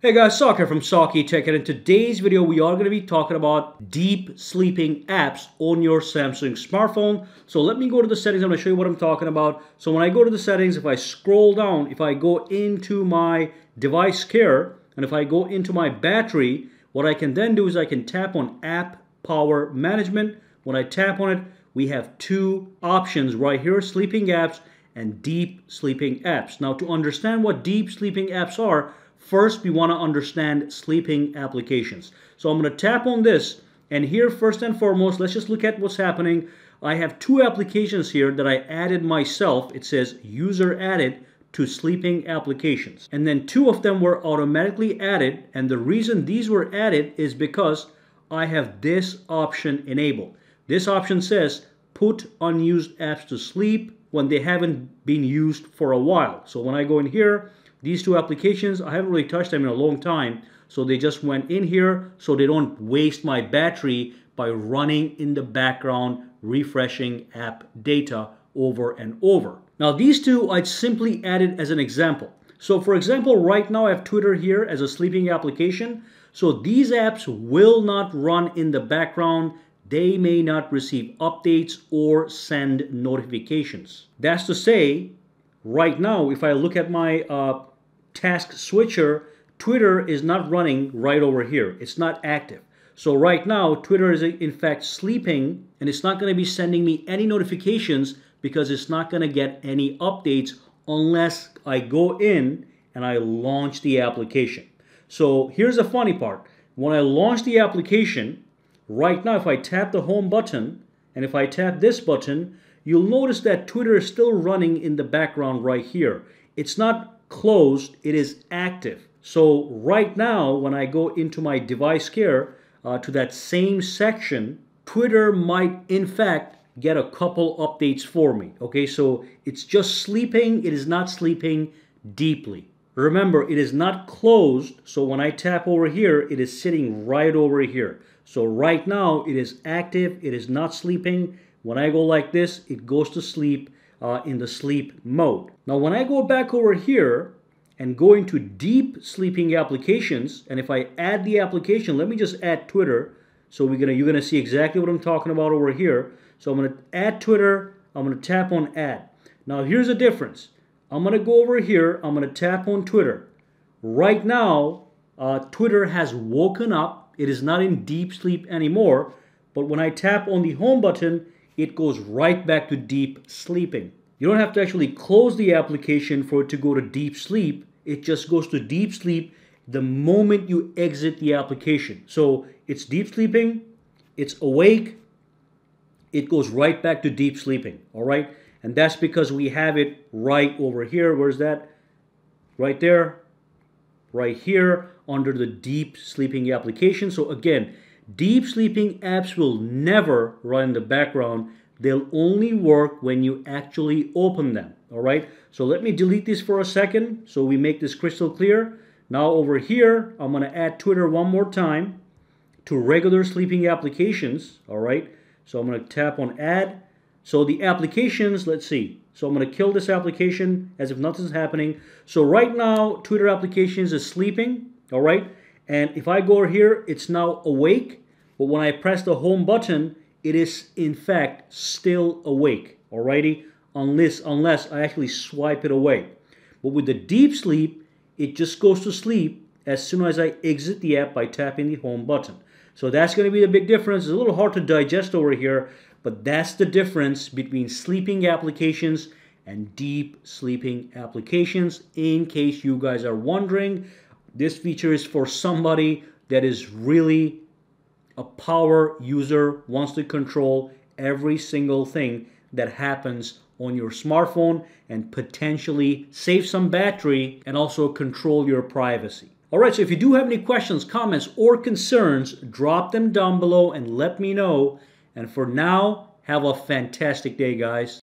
Hey guys, Sak here from Sakitech, and in today's video we are going to be talking about deep sleeping apps on your Samsung smartphone. So let me go to the settings. I'm going to show you what I'm talking about. So when I go to the settings, if I scroll down, if I go into my device care, and if I go into my battery, what I can then do is I can tap on app power management. When I tap on it, we have two options right here, sleeping apps and deep sleeping apps. Now to understand what deep sleeping apps are, first, we want to understand sleeping applications. So I'm going to tap on this, and here first and foremost, let's just look at what's happening. I have two applications here that I added myself. It says user added to sleeping applications. And then two of them were automatically added, and the reason these were added is because I have this option enabled. This option says put unused apps to sleep when they haven't been used for a while. So when I go in here, these two applications, I haven't really touched them in a long time, so they just went in here so they don't waste my battery by running in the background, refreshing app data over and over. Now these two I simply added as an example. So for example, right now I have Twitter here as a sleeping application. So these apps will not run in the background. They may not receive updates or send notifications. That's to say, right now, if I look at my task switcher, Twitter is not running right over here. It's not active. So right now, Twitter is in fact sleeping, and it's not going to be sending me any notifications because it's not going to get any updates unless I go in and I launch the application. So here's the funny part. When I launch the application, right now, if I tap the home button and if I tap this button, you'll notice that Twitter is still running in the background right here. It's not closed, it is active. So right now, when I go into my device care to that same section, Twitter might in fact get a couple updates for me. Okay, so it's just sleeping, it is not sleeping deeply. Remember, it is not closed, so when I tap over here, it is sitting right over here. So right now, it is active, it is not sleeping. When I go like this, it goes to sleep in the sleep mode. Now, when I go back over here and go into deep sleeping applications, and if I add the application, let me just add Twitter. So you're gonna see exactly what I'm talking about over here. So I'm gonna add Twitter, I'm gonna tap on add. Now, here's the difference. I'm gonna go over here, I'm gonna tap on Twitter. Right now, Twitter has woken up. It is not in deep sleep anymore, but when I tap on the home button, it goes right back to deep sleeping. You don't have to actually close the application for it to go to deep sleep. It just goes to deep sleep the moment you exit the application. So it's deep sleeping, it's awake, it goes right back to deep sleeping, all right? And that's because we have it right over here. Where's that? Right there, right here, under the deep sleeping application. So again, deep sleeping apps will never run in the background. They'll only work when you actually open them, all right? So let me delete this for a second so we make this crystal clear. Now over here, I'm gonna add Twitter one more time to regular sleeping applications, all right? So I'm gonna tap on add. So the applications, let's see. So I'm gonna kill this application as if nothing's happening. So right now, Twitter applications is sleeping, all right? And if I go here, it's now awake, but when I press the home button, it is in fact still awake, alrighty? Unless I actually swipe it away. But with the deep sleep, it just goes to sleep as soon as I exit the app by tapping the home button. So that's gonna be the big difference. It's a little hard to digest over here, but that's the difference between sleeping applications and deep sleeping applications. In case you guys are wondering, this feature is for somebody that is really a power user, wants to control every single thing that happens on your smartphone and potentially save some battery and also control your privacy. All right, so if you do have any questions, comments, or concerns, drop them down below and let me know. And for now, have a fantastic day, guys.